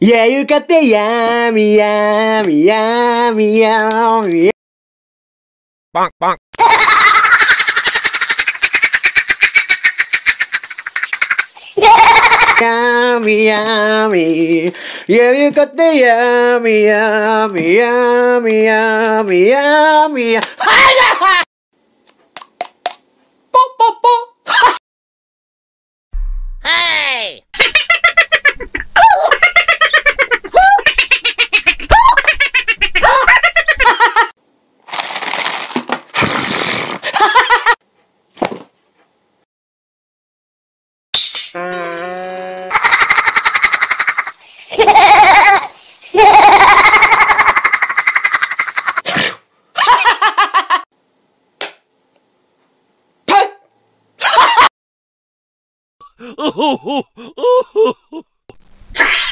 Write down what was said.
Yeah, you got the yummy, yummy, yummy, yummy. Bonk, bonk. Yummy, yummy. Yeah, you got the yummy, yummy, yummy, yummy, yummy. Hey! Oh, oh, oh, oh, oh.